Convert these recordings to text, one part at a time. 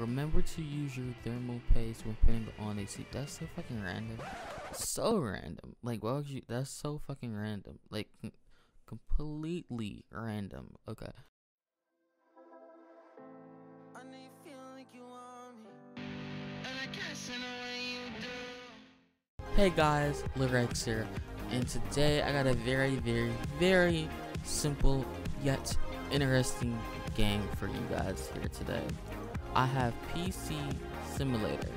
Remember to use your thermal paste when putting on a seat. That's so fucking random. So random. Like, why would you? That's so fucking random. Like, completely random. Okay. Hey guys, lujerex here, and today I got a very, very, very simple yet interesting game for you guys here today. I have PC Simulator.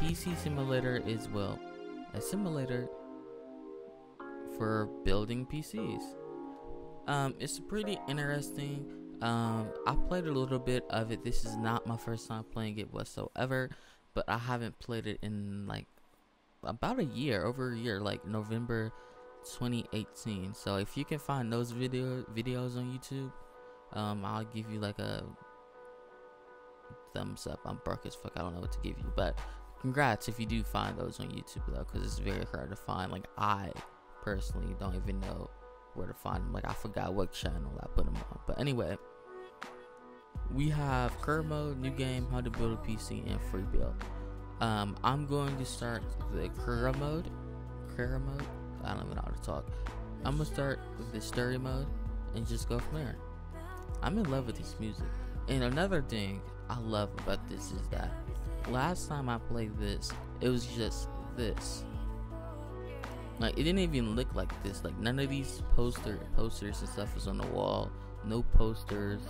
PC Simulator is, well, a simulator for building PCs. It's pretty interesting. I played a little bit of it. This is not my first time playing it whatsoever, but I haven't played it in like about a year, over a year, like November 2018. So if you can find those videos on YouTube, I'll give you like a thumbs up. I'm broke as fuck, I don't know what to give you, but congrats if you do find those on YouTube though, because it's very hard to find. Like, I personally don't even know where to find them. Like, I forgot what channel I put them on, but anyway, we have current mode, new game, how to build a PC, and free build. I'm going to start the career mode. I don't even know how to talk. I'm gonna start with the story mode and just go from there. I'm in love with this music. And another thing I love about this is that last time I played this, it was just this. Like, it didn't even look like this. Like, none of these posters and stuff was on the wall. No posters,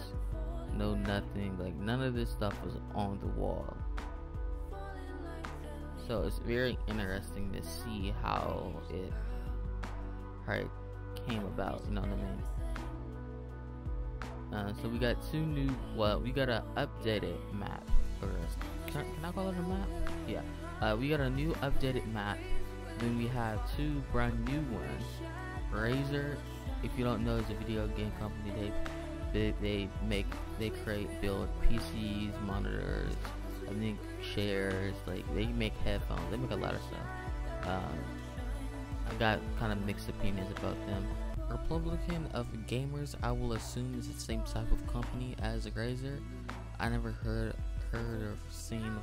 no nothing. Like, none of this stuff was on the wall. So it's very interesting to see how it came about, you know what I mean? So we got two new, well, we got an updated map, or can I call it a map? Yeah, we got a new updated map, then we have two brand new ones. Razer, if you don't know, is a video game company. They create, build PCs, monitors, I think chairs, like they make headphones, they make a lot of stuff. I got kind of mixed opinions about them. Republic of Gamers, I will assume, is the same type of company as Razer. I never heard or seen,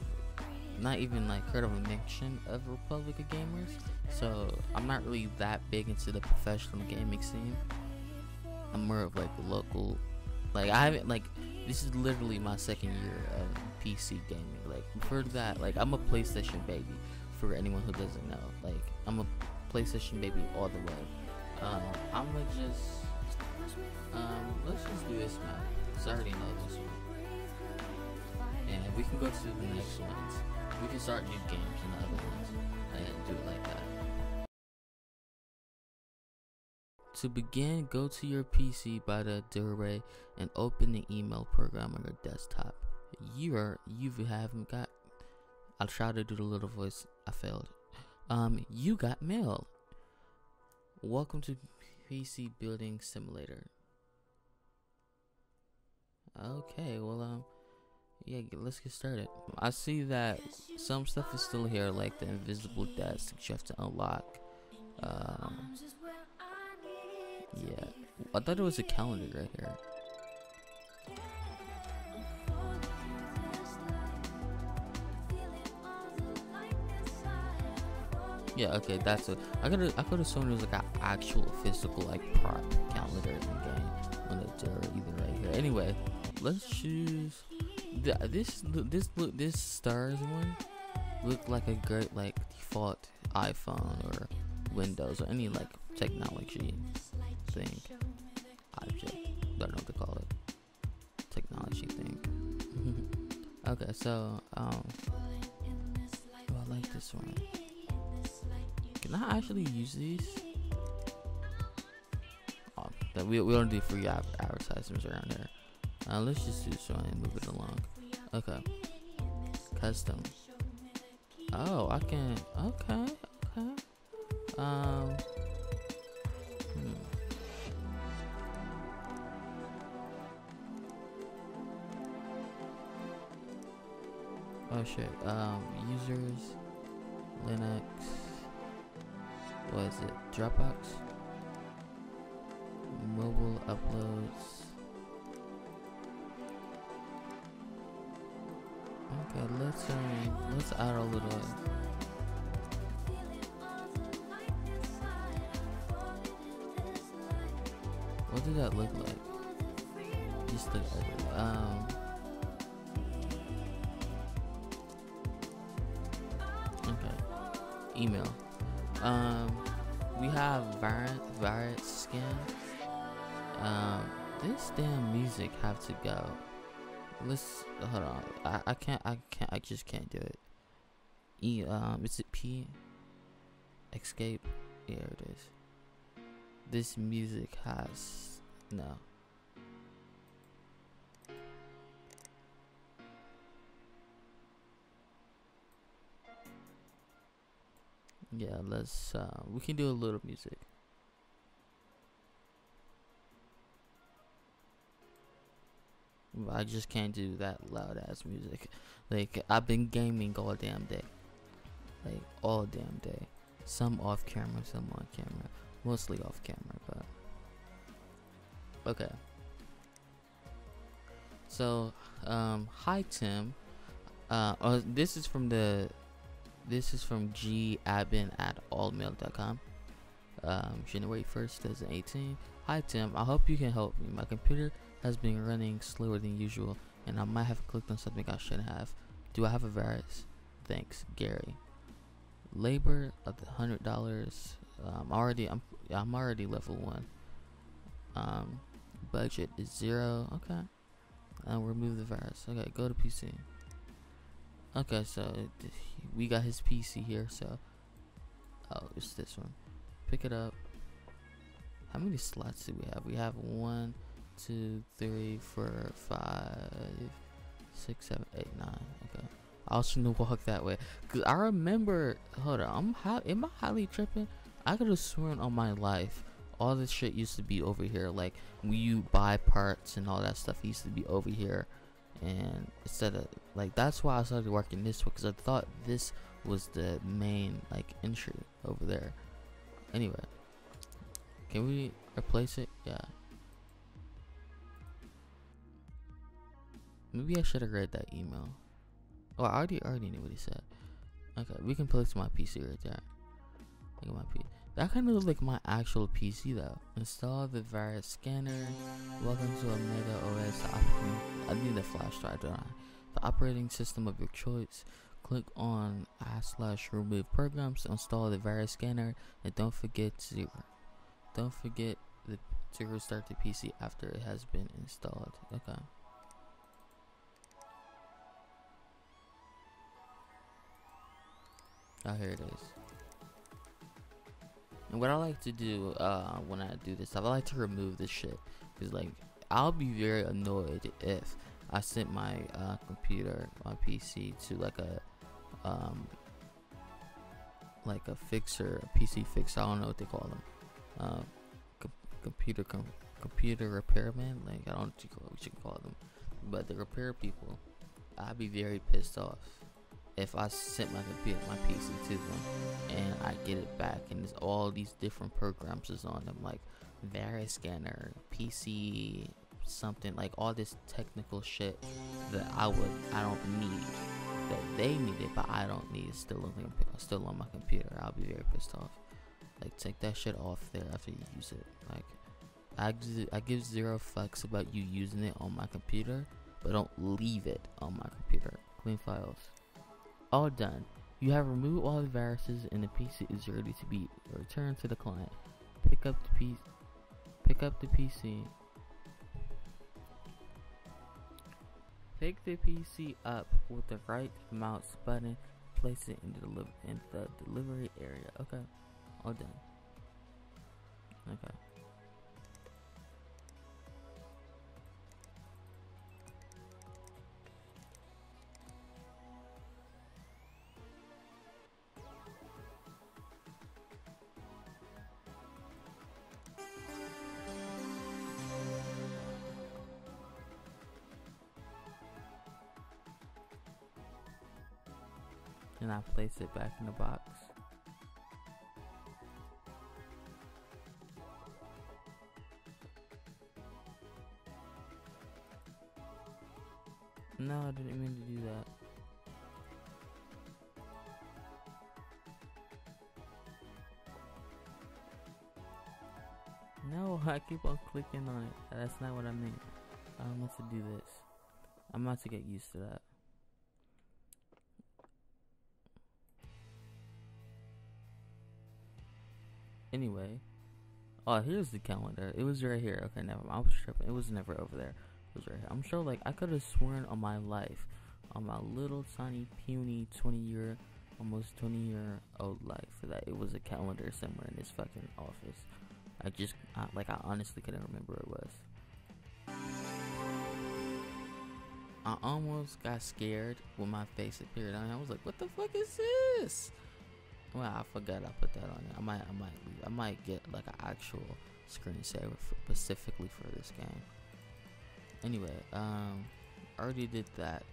not even like heard of a mention of Republic of Gamers, so I'm not really that big into the professional gaming scene. I'm more of like local. Like, I haven't, like, this is literally my second year of PC gaming. Like, for that, like, I'm a PlayStation baby, for anyone who doesn't know. Like, I'm a PlayStation baby all the way. I'ma just, let's just do this map, because I already know this one. And we can go to the next ones. We can start new games and other ones, and do it like that. To begin, go to your PC by the doorway and open the email program on your desktop. You haven't got. I'll try to do the little voice. I failed. You got mail. Welcome to PC Building Simulator. Okay, well, yeah, let's get started. I see that some stuff is still here, like the invisible desk, which you have to unlock. Yeah, I thought it was a calendar right here. Yeah, okay, that's it. I could assume there's like an actual physical like prop calendar in the game on the door, either right here. Anyway, let's choose this stars one. Looked like a great like default iPhone or Windows or any like technology thing, object, I don't know what to call it, technology thing. Okay, so oh, I like this one. Can I actually use these? Oh, we don't do free advertisements around here. Let's just do this one and move it along. Okay, custom. Oh, I can. Okay, okay. Oh shit, users, Linux, what is it, Dropbox, mobile uploads, Okay, let's add a little. What did that look like? Just the overlay. Okay. Email. We have variant skin. This damn music have to go. Let's hold on. I just can't do it. Is it P? Escape. Yeah, it is. This music has no. Yeah, let's. We can do a little music. I just can't do that loud ass music. Like, I've been gaming all damn day. Like, all damn day. Some off camera, some on camera. Mostly off camera, but. Okay. So, hi Tim. This is from the. This is from gadmin@allmail.com. January 1st, 2018. Hi Tim, I hope you can help me. My computer has been running slower than usual, and I might have clicked on something I shouldn't have. Do I have a virus? Thanks, Gary. Labor of the $100. I'm already level 1. Budget is 0. Okay. And remove the virus. Okay, go to PC. Okay, so we got his PC here. So, oh, it's this one. Pick it up. How many slots do we have? We have 1, 2, 3, 4, 5, 6, 7, 8, 9. Okay, I was trying to walk that way because I remember. Hold on, am I highly tripping? I could have sworn on my life all this shit used to be over here. Like, when you buy parts and all that stuff, it used to be over here, and instead of, like, that's why I started working this way, because I thought this was the main, like, entry over there. Anyway, can we replace it? Yeah. Maybe I should have read that email. Oh, I already knew what he said. Okay, we can place my PC right there. Look at my PC. That kind of looks like my actual PC though. Install the virus scanner. Welcome to Omega OS. I need a flash drive, don't I? The operating system of your choice. Click on /remove programs to install the virus scanner, and don't forget to restart the PC after it has been installed. Okay. Oh, here it is. And what I like to do when I do this stuff, I like to remove this shit, because, like, I'll be very annoyed if I sent my computer, my PC, to like a fixer, a PC fixer. I don't know what they call them, computer repairman. Like, I don't know what you can call them, but the repair people. I'd be very pissed off if I sent my PC to them and I get it back and it's all these different programs is on them, like virus scanner, PC something, like all this technical shit that I don't need, that they need it but I don't need, still on my computer. I'll be very pissed off. Like, take that shit off there after you use it. Like, I give zero fucks about you using it on my computer, but don't leave it on my computer. Clean files. All done. You have removed all the viruses and the PC is ready to be returned to the client. Pick the PC up with the right mouse button, place it in the delivery area. Okay, all done. Okay. And I place it back in the box. No, I didn't mean to do that. I keep on clicking on it. That's not what I meant. I want to do this. I'm about to get used to that. Anyway, oh, here's the calendar. It was right here. Okay, never mind. I was tripping. It was never over there. It was right here. I'm sure, like, I could have sworn on my life, on my little tiny puny 20-year, almost 20-year-old life, that it was a calendar somewhere in this fucking office. I honestly couldn't remember what it was. I almost got scared when my face appeared on it. I was like, "What the fuck is this?" Well, I forgot I put that on it. I might get like an actual screensaver specifically for this game. Anyway, I already did that.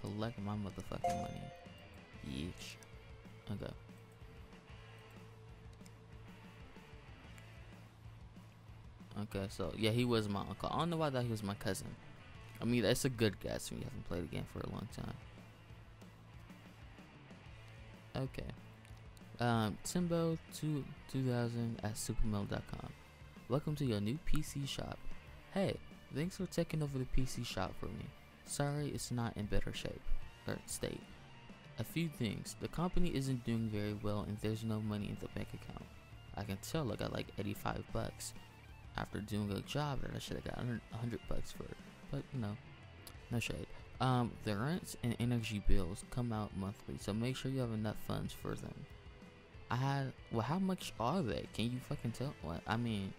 Collect my motherfucking money. Yeesh. Okay. Okay, so yeah, he was my uncle. I don't know why I thought he was my cousin. I mean, that's a good guess when you haven't played the game for a long time. Okay. Timbo 2000 at supermill.com. Welcome to your new PC shop. Hey, thanks for taking over the PC shop for me. Sorry, it's not in better shape or state. A few things. The company isn't doing very well and there's no money in the bank account. I can tell I got like 85 bucks after doing a job that I should have got 100 bucks for. But you know, no shade. The rents and energy bills come out monthly, so make sure you have enough funds for them. Well, how much are they? Can you fucking tell? What I mean,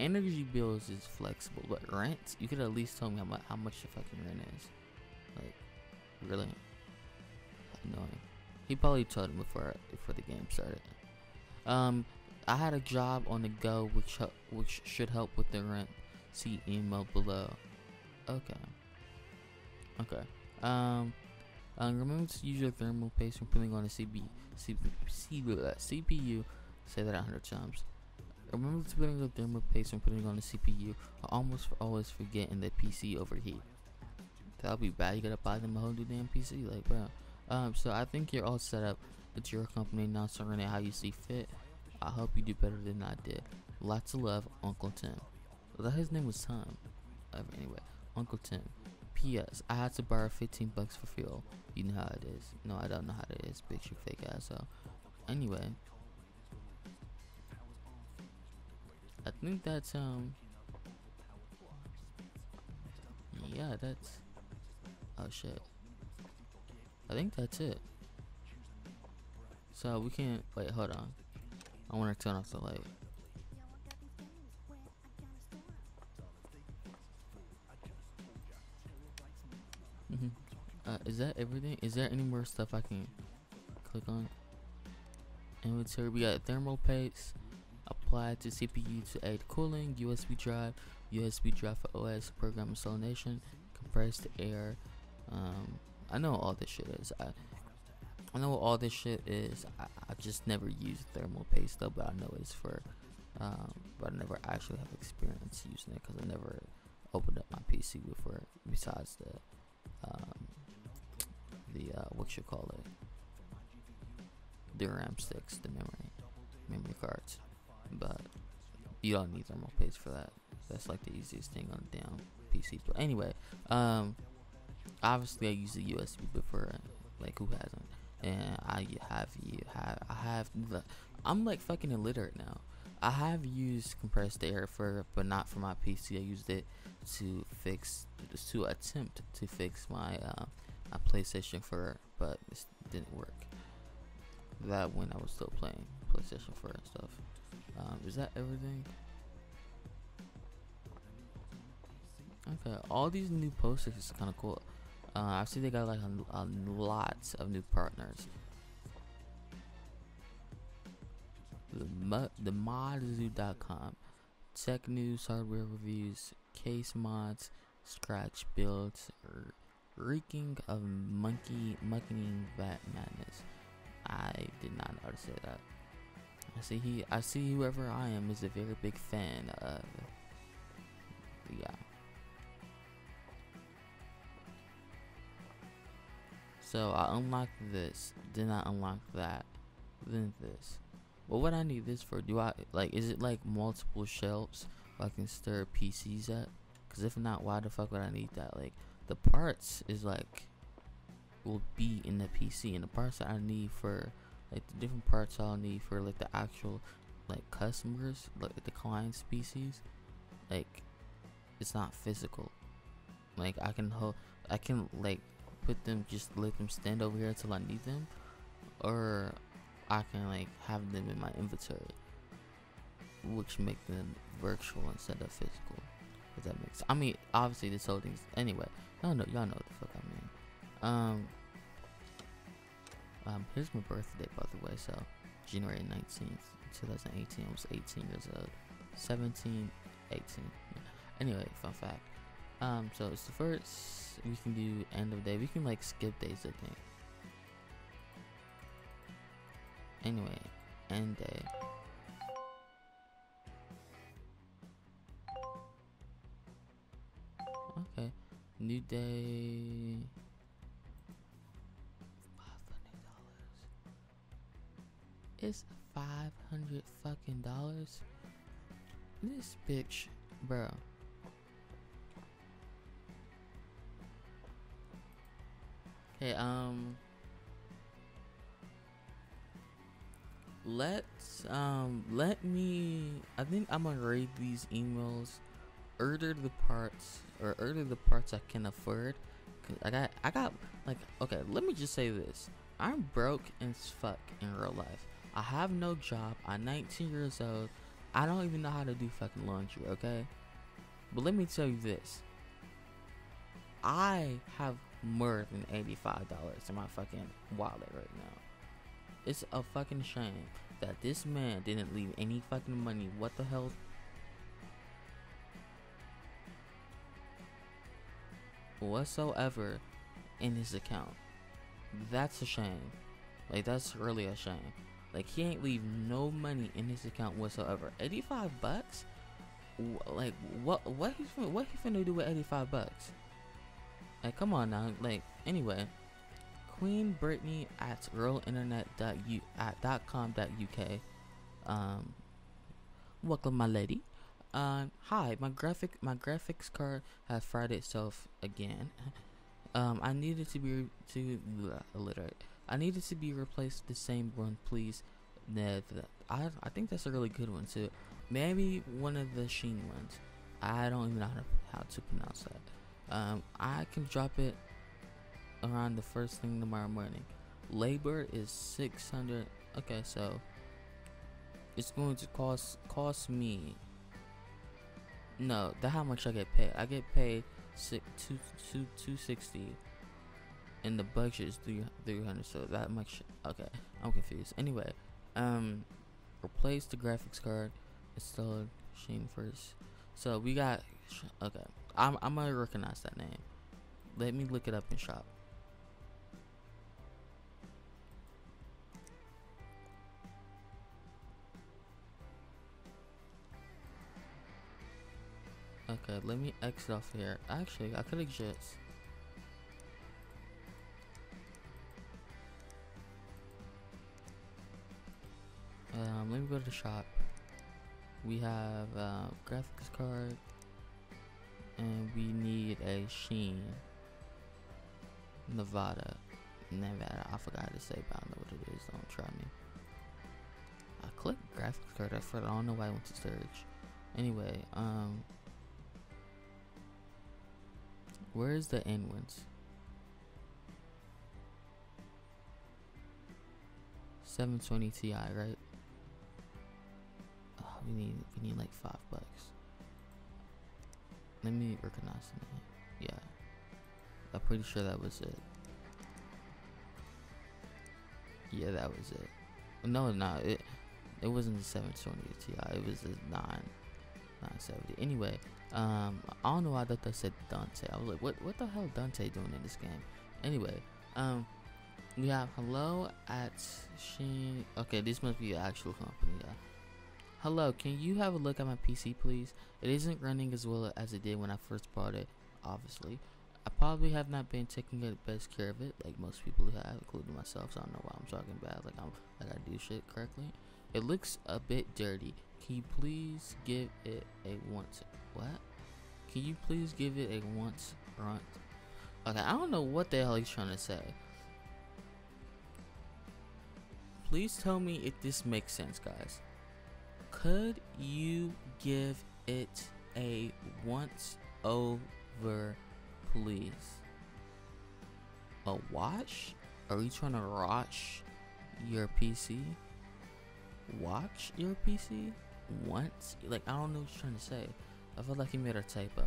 energy bills is flexible, but rent, you could at least tell me how much the fucking rent is. Like, really annoying. He probably told him before the game started. I had a job on the go which should help with the rent. See email below. Okay. Okay. Remember to use your thermal paste when putting on a CPU. Say that 100 times. Remember to put on your thermal paste when putting on the CPU. I always forget and the PC overheat. That'll be bad. You gotta buy them a whole new damn PC, like, bro. So I think you're all set up. It's your company now, so run it how you see fit. I hope you do better than I did. Lots of love, Uncle Tim. Well, his name was Tom. Anyway, Uncle Tim. P.S. I had to borrow 15 bucks for fuel. You know how it is. No, I don't know how it is, bitch, you fake ass. So, anyway, I think that's yeah, that's. Oh shit. I think that's it. So we can't wait. Hold on. I want to turn off the light. Is that everything? Is there any more stuff I can click on? Inventory. We got thermal paste applied to CPU to aid cooling, USB drive for OS, program installation, compressed air. I know what all this shit is. I know what all this shit is. I just never used thermal paste though, but I know it's for. But I never actually have experience using it because I never opened up my PC before. Besides the. The RAM sticks, the memory cards, but you don't need thermal paste for that. That's like the easiest thing on the damn PC. But anyway, obviously I use the USB before, like who hasn't? And I'm like fucking illiterate now. I have used compressed air for, but not for my PC. I used it to attempt to fix my PlayStation 4, but it didn't work. That when I was still playing PlayStation 4 and stuff. Is that everything? Okay, all these new posters is kind of cool. I see they got like a lot of new partners. The modzoo.com, tech news, hardware reviews, case mods, scratch builds, reeking of monkeying bat madness. I did not know how to say that. I see whoever I am is a very big fan of. Yeah. So I unlock this, then I unlock that, then this. But what I need this for? Do I like? Is it like multiple shelves I can stir PCs at? Because if not, why the fuck would I need that? Like the parts is like will be in the PC, and the parts that I need for like the different parts I'll need for like the actual like customers, like the clients' PCs, like it's not physical. Like I can like put them, just let them stand over here until I need them, or I can like have them in my inventory, which make them virtual instead of physical, if that makes sense. I mean, obviously this whole thing's anyway, y'all know what the fuck I mean. Here's my birthday, by the way. So January 19th 2018, I was 18 years old, 17 18 anyway, fun fact. So it's the first, we can do end of day, we can like skip days I think. Anyway, end day. Okay, new day. $500. It's $500 fucking dollars. This bitch, bro. Okay, let's let me, I think I'm gonna read these emails, order the parts I can afford, cause I got like, okay, let me just say this, I'm broke as fuck in real life. I have no job, I'm 19 years old, I don't even know how to do fucking laundry, okay? But let me tell you this, I have more than $85 in my fucking wallet right now. It's a fucking shame that this man didn't leave any fucking money. What the hell? Whatsoever in his account. That's a shame. Like, that's really a shame. Like, he ain't leave no money in his account whatsoever. 85 bucks? Like, what he finna do with 85 bucks? Like, come on now. Like, anyway. Queen Brittany at girlinternet.com.uk. Welcome, my lady. Hi, my graphics card has fried itself again. I needed to be illiterate. I needed to be replaced. The same one, please. I think that's a really good one too. Maybe one of the Sheen ones. I don't even know how to pronounce that. I can drop it around the first thing tomorrow morning. Labor is 600. Okay, so it's going to cost me, no, that's how much I get paid. I get paid 260, and the budget is 300, so that much. Okay, I'm confused. Anyway, replace the graphics card, install Sheen first. So we got, okay, I'm gonna recognize that name, let me look it up in shop. Okay, let me exit off here. Actually, I could exist. Let me go to the shop. We have a graphics card, and we need a Sheen Nevada. I forgot to say, but I know what it is. Don't try me. I clicked graphics card. I don't know why I went to search. Anyway, where is the end ones? 720 Ti, right? Oh, we need like $5. Let me recognize them. Yeah, I'm pretty sure that was it. Yeah, that was it. No, it wasn't the 720 Ti. It was the 970. Anyway, I don't know why I thought that said Dante. I was like, what the hell Dante doing in this game? Anyway, we have hello at Sheen. Okay, this must be an actual company. Yeah. Hello, can you have a look at my PC, please? It isn't running as well as it did when I first bought it, obviously. I probably have not been taking the best care of it, like most people have, including myself, so I don't know why I'm talking bad, like I do shit correctly. It looks a bit dirty. Can you please give it a once? What? Can you please give it a once runt? Okay, I don't know what the hell he's trying to say. Please tell me if this makes sense, guys. Could you give it a once over, please? A wash? Are you trying to wash your PC? Watch your PC once? Like, I don't know what you're trying to say. I feel like you made a typo.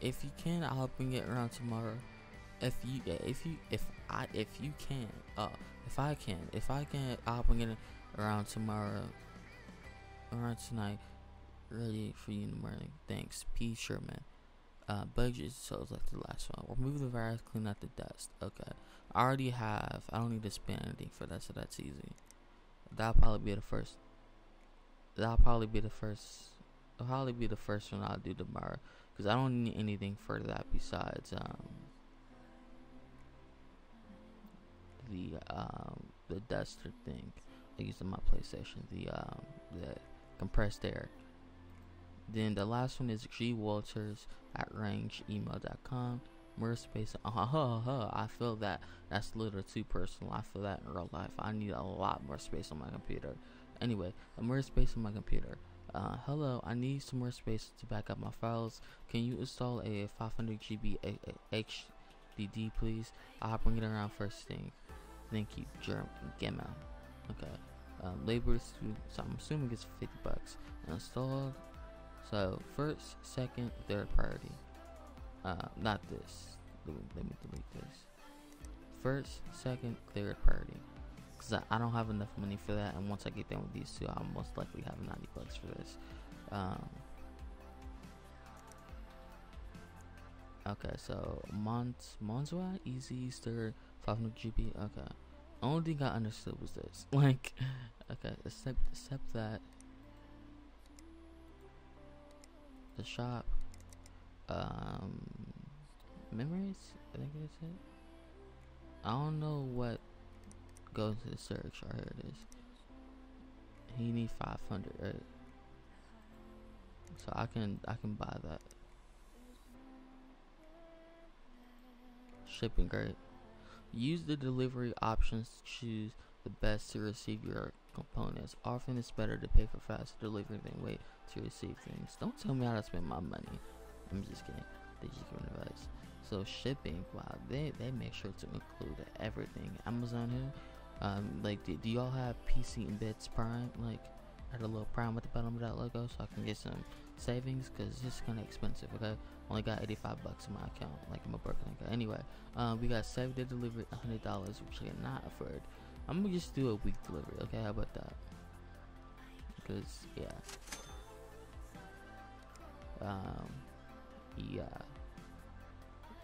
If you can, I'll bring it around tomorrow. If I can, I'll bring it around tomorrow, around tonight, ready for you in the morning. Thanks, P. Sherman. Budget shows like the last one. Remove the virus, clean out the dust. Okay, I already have. I don't need to spend anything for that, so that's easy. That'll probably be the first one I'll do tomorrow, because I don't need anything for that besides the duster thing I use on my PlayStation, the compressed air. Then the last one is gwalters@rangeemail.com. More space. I feel that that's a little too personal. I feel that in real life. I need a lot more space on my computer. Anyway, more space on my computer. Hello, I need some more space to back up my files. Can you install a 500GB HDD, please? I'll bring it around first thing. Thank you, Gemma. Okay. Labor, so I'm assuming it's $50. And install. So first, second, third priority. Not this. Let me delete this. First, second, third priority. Because I don't have enough money for that, and once I get done with these two, I'll most likely have $90 for this. Okay, so Monzwa, easy, stir, 500GB. Okay, only thing I understood was this. Like, okay, except that the shop, memories, I think that's it. I don't know what goes to the search. Right, here it is. He need 500, right? So I can buy that. Shipping, great. Use the delivery options to choose the best to receive your components. Often it's better to pay for faster delivery than wait to receive things. Don't tell me how to spend my money. I'm just kidding. They just give advice. So shipping, wow, they make sure to include everything. Amazon here, like, do y'all have PC Embeds Prime? Like, add a little Prime at the bottom of that logo so I can get some savings, because it's kind of expensive. Okay, only got $85 in my account. Like, I'm a broken guy. Anyway, we got 7-day delivery, $100, which I cannot afford. I'm gonna just do a week delivery. Okay, how about that? Because yeah. Yeah,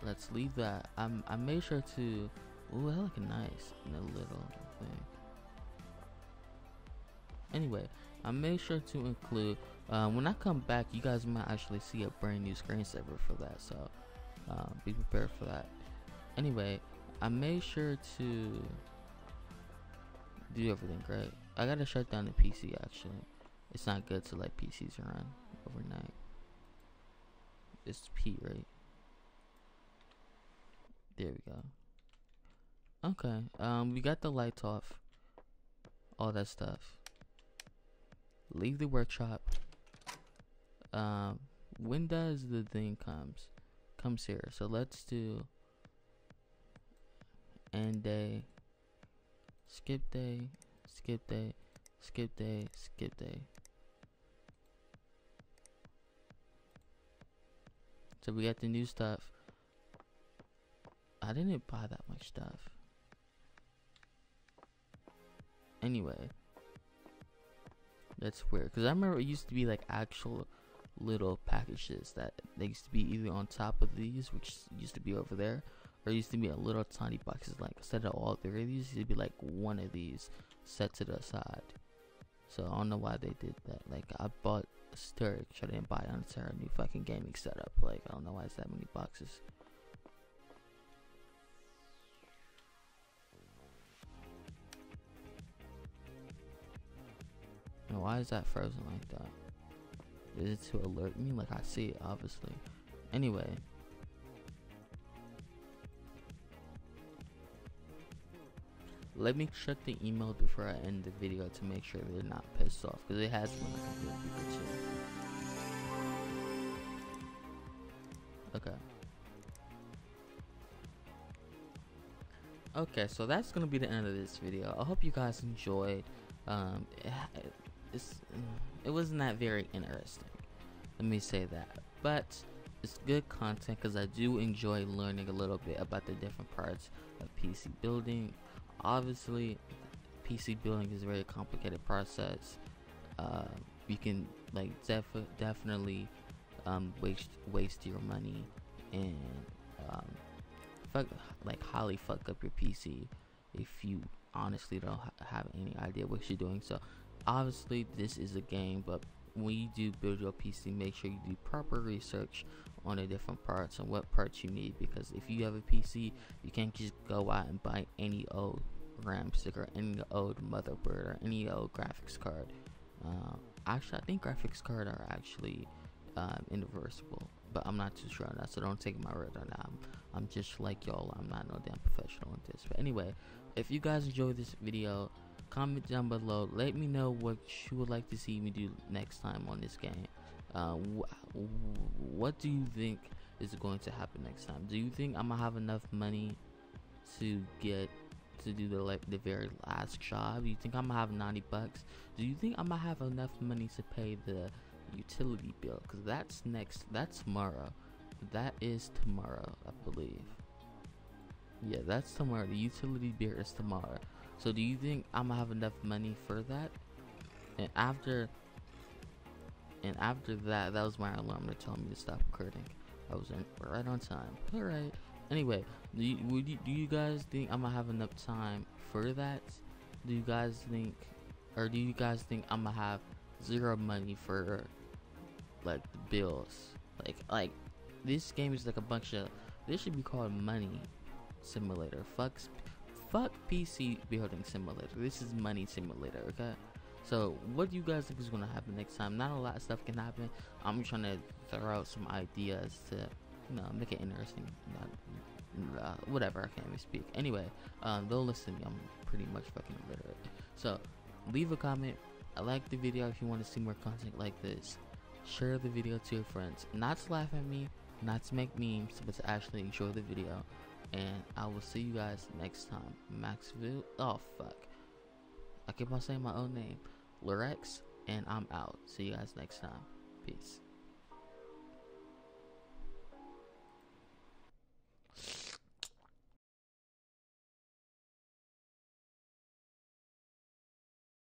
let's leave that. I made sure to, ooh, that look nice in a little thing. Anyway, I made sure to include, when I come back, you guys might actually see a brand new screensaver for that, so be prepared for that. Anyway, I made sure to do everything right. I gotta shut down the PC, actually. It's not good to let PCs run overnight. It's P, right? There we go. Okay, we got the lights off, all that stuff. Leave the workshop. When does the thing comes here? So let's do end day, skip day, skip day, skip day, skip day. So we got the new stuff. I didn't buy that much stuff. Anyway, that's weird, because I remember it used to be like actual little packages that they used to be either on top of these, which used to be over there, or used to be a little tiny boxes, like set of all three of these. It used to be like one of these set to the side. So I don't know why they did that. Like, I bought a storage, I didn't buy a new fucking gaming setup. Like, I don't know why it's that many boxes. Now why is that frozen like that? Is it to alert me? Like I see it obviously. Anyway. Let me check the email before I end the video to make sure they're not pissed off, because it has been like a good week or two. Okay. Okay, so that's gonna be the end of this video. I hope you guys enjoyed. It wasn't that very interesting. Let me say that, but it's good content because I do enjoy learning a little bit about the different parts of PC building. Obviously, PC building is a very complicated process. You can like definitely waste your money and highly fuck up your PC if you honestly don't have any idea what you're doing. So obviously this is a game, but when you do build your PC, make sure you do proper research on the different parts and what parts you need, because if you have a PC, you can't just go out and buy any old RAM stick or any old motherboard or any old graphics card. Actually, I think graphics cards are actually irreversible, but I'm not too sure on that, so don't take my word on that. I'm just like y'all, I'm not no damn professional in this. But anyway, if you guys enjoyed this video, comment down below, let me know what you would like to see me do next time on this game. What do you think is going to happen next time? Do you think I'm gonna have enough money to get to do the very last job? Do you think I'm gonna have 90 bucks? Do you think I'm gonna have enough money to pay the utility bill? Because that's next, that's tomorrow. That is tomorrow, I believe. Yeah, that's tomorrow. The utility bill is tomorrow. So do you think I'm gonna have enough money for that? And after that, that was my alarm that told me to stop recording. I was in right on time. All right. Anyway, do you guys think I'm gonna have enough time for that? Do you guys think, or do you guys think I'm gonna have zero money for like the bills? Like this game is like a bunch of. This should be called Money Simulator. Fuck PC Building Simulator. This is Money Simulator. Okay. So what do you guys think is going to happen next time? Not a lot of stuff can happen. I'm trying to throw out some ideas to, you know, make it interesting. Whatever, I can't even speak. Anyway, don't listen to me. I'm pretty much fucking illiterate. So leave a comment. I like the video. If you want to see more content like this, share the video to your friends. Not to laugh at me, not to make memes, but to actually enjoy the video. And I will see you guys next time. Maxville. Oh fuck. I keep on saying my own name. Lujerex, and I'm out. See you guys next time. Peace.